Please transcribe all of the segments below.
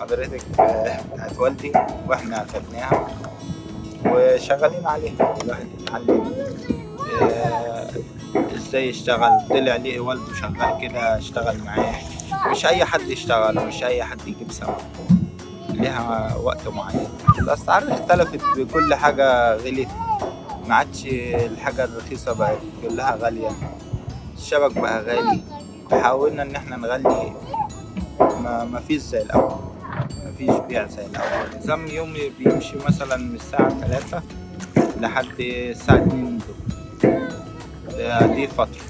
حضرتك بتاعت والدي واحنا خدناها وشغالين عليها. الواحد اتعلم ازاي يشتغل، طلع ليه والده شغال كده اشتغل معاه. مش اي حد يشتغل ومش اي حد يجيب سوا، ليها وقت معين. الاسعار اختلفت، كل حاجه غليت، ما عادش الحاجه الرخيصه بقت كلها غاليه، الشبك بقى غالي. حاولنا ان احنا نغلي، ما فيش زي الاول، ما فيش بيع زي الاول. نظام يومي بيمشي مثلا من الساعه 3 لحد الساعه 2 الظهر، دي فتره.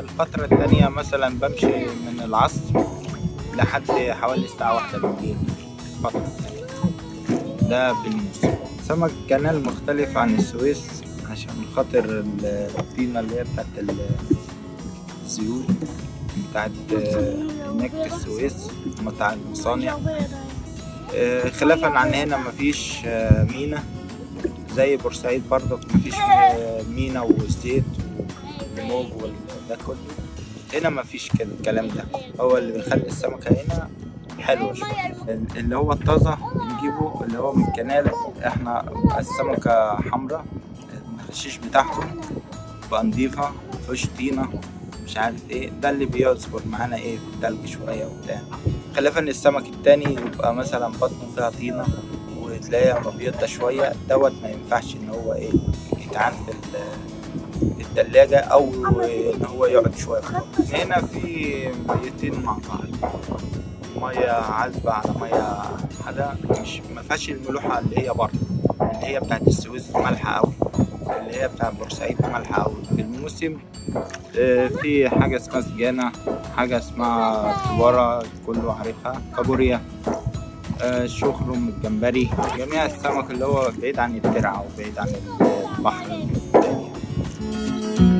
الفتره الثانيه مثلا بمشي من العصر لحد حوالي الساعه 1 بالليل، الفتره الثانيه. ده بالموسم. سمك الكنال مختلف عن السويس عشان خاطر الطينه اللي هي بتاعت الزيوت بتاعت هناك السويس بتاع المصانع، خلافا عن هنا مفيش مينا. زي بورسعيد برضك مفيش مينا والزيت والموج وده كله، هنا مفيش كده الكلام ده. هو اللي بنخلي السمكة هنا حلوة شوية، اللي هو الطازة بنجيبه اللي هو من الكنال. احنا السمكة حمراء، الحشيش بتاعته بقى نضيفها، مفيهوش طينة مش عارف ايه. ده اللي بيصبر معانا ايه في التلج شويه وبتاع، خلافا السمك التاني يبقى مثلا بطنه فيها طينه وتلاقيها مبيضه شويه. دوت ما ينفعش ان هو ايه يتعان في التلاجه او ان هو يقعد شويه. هنا في ميتين مع بعض، ميه عذبه على ميه حاده، مش ما فيهاش الملوحه اللي هي بره اللي هي بتاعت السويس مالحه قوي، اللي هي بتاع بورسعيد مالحه قوي. في الموسم في حاجه اسمها سجانه، حاجه اسمها كبارة كله عارفها، كابوريا، الشخرم، الجمبري، جميع السمك اللي هو بعيد عن الترعه وبعيد عن البحر.